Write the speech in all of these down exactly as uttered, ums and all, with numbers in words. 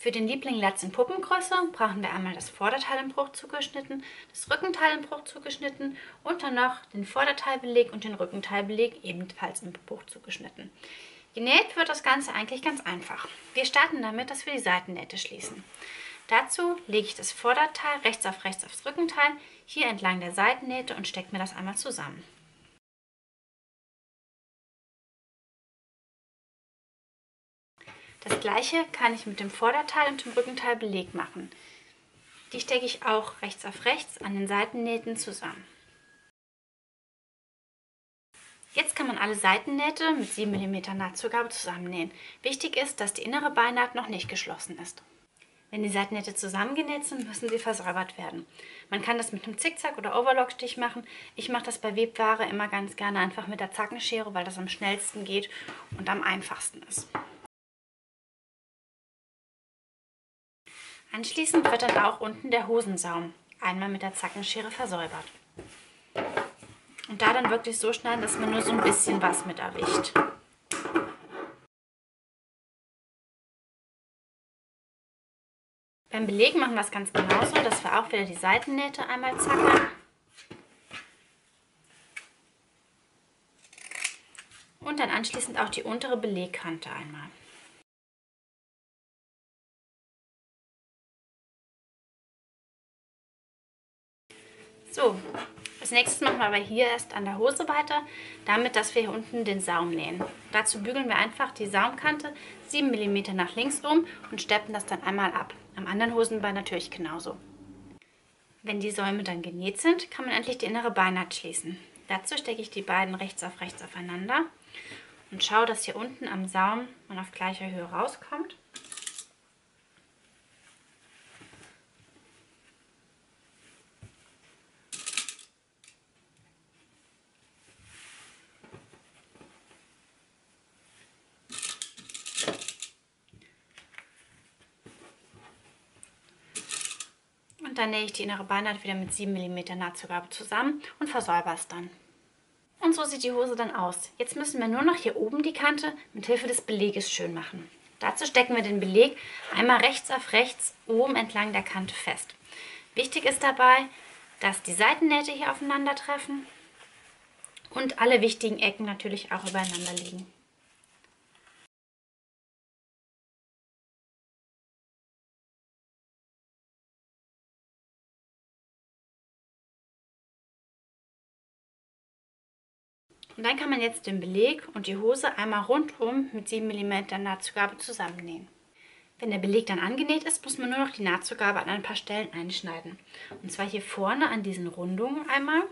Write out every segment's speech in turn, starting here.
Für den Liebling Latz in Puppengröße brauchen wir einmal das Vorderteil im Bruch zugeschnitten, das Rückenteil im Bruch zugeschnitten und dann noch den Vorderteilbeleg und den Rückenteilbeleg ebenfalls im Bruch zugeschnitten. Genäht wird das Ganze eigentlich ganz einfach. Wir starten damit, dass wir die Seitennähte schließen. Dazu lege ich das Vorderteil rechts auf rechts aufs Rückenteil, hier entlang der Seitennähte und stecke mir das einmal zusammen. Das gleiche kann ich mit dem Vorderteil und dem Rückenteilbeleg machen. Die stecke ich auch rechts auf rechts an den Seitennähten zusammen. Jetzt kann man alle Seitennähte mit sieben Millimeter Nahtzugabe zusammennähen. Wichtig ist, dass die innere Beinaht noch nicht geschlossen ist. Wenn die Seitennähte zusammengenäht sind, müssen sie versäubert werden. Man kann das mit einem Zickzack oder Overlockstich machen. Ich mache das bei Webware immer ganz gerne einfach mit der Zackenschere, weil das am schnellsten geht und am einfachsten ist. Anschließend wird dann auch unten der Hosensaum einmal mit der Zackenschere versäubert. Und da dann wirklich so schneiden, dass man nur so ein bisschen was mit erwischt. Beim Beleg machen wir es ganz genauso, dass wir auch wieder die Seitennähte einmal zacken. Und dann anschließend auch die untere Belegkante einmal. So, als nächstes machen wir aber hier erst an der Hose weiter, damit, dass wir hier unten den Saum nähen. Dazu bügeln wir einfach die Saumkante sieben Millimeter nach links um und steppen das dann einmal ab. Am anderen Hosenbein natürlich genauso. Wenn die Säume dann genäht sind, kann man endlich die innere Beinaht schließen. Dazu stecke ich die beiden rechts auf rechts aufeinander und schaue, dass hier unten am Saum man auf gleicher Höhe rauskommt. Und dann nähe ich die innere Beinaht wieder mit sieben Millimeter Nahtzugabe zusammen und versäuber es dann. Und so sieht die Hose dann aus. Jetzt müssen wir nur noch hier oben die Kante mit Hilfe des Beleges schön machen. Dazu stecken wir den Beleg einmal rechts auf rechts oben entlang der Kante fest. Wichtig ist dabei, dass die Seitennähte hier aufeinandertreffen und alle wichtigen Ecken natürlich auch übereinander liegen. Und dann kann man jetzt den Beleg und die Hose einmal rundum mit sieben Millimeter Nahtzugabe zusammennähen. Wenn der Beleg dann angenäht ist, muss man nur noch die Nahtzugabe an ein paar Stellen einschneiden. Und zwar hier vorne an diesen Rundungen einmal.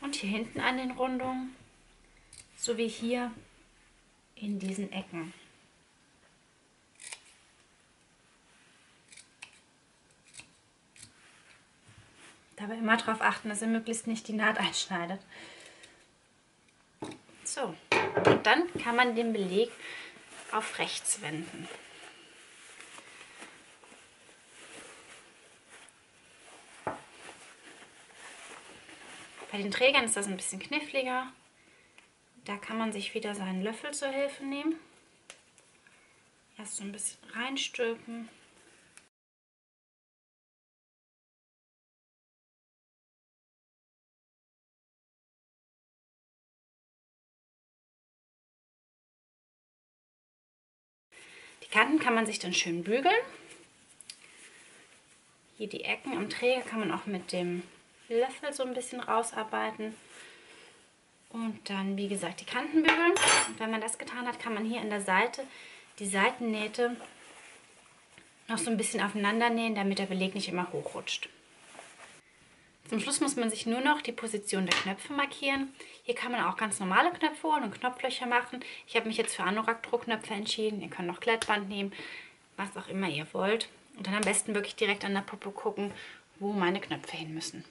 Und hier hinten an den Rundungen. So wie hier in diesen Ecken. Dabei immer darauf achten, dass ihr möglichst nicht die Naht einschneidet. So, und dann kann man den Beleg auf rechts wenden. Bei den Trägern ist das ein bisschen kniffliger. Da kann man sich wieder seinen Löffel zur Hilfe nehmen. Erst so ein bisschen reinstülpen. Die Kanten kann man sich dann schön bügeln. Hier die Ecken am Träger kann man auch mit dem Löffel so ein bisschen rausarbeiten. Und dann, wie gesagt, die Kanten bügeln. Und wenn man das getan hat, kann man hier an der Seite die Seitennähte noch so ein bisschen aufeinander nähen, damit der Beleg nicht immer hochrutscht. Zum Schluss muss man sich nur noch die Position der Knöpfe markieren. Hier kann man auch ganz normale Knöpfe holen und Knopflöcher machen. Ich habe mich jetzt für Anorak-Druckknöpfe entschieden. Ihr könnt noch Klettband nehmen, was auch immer ihr wollt. Und dann am besten wirklich direkt an der Puppe gucken, wo meine Knöpfe hin müssen.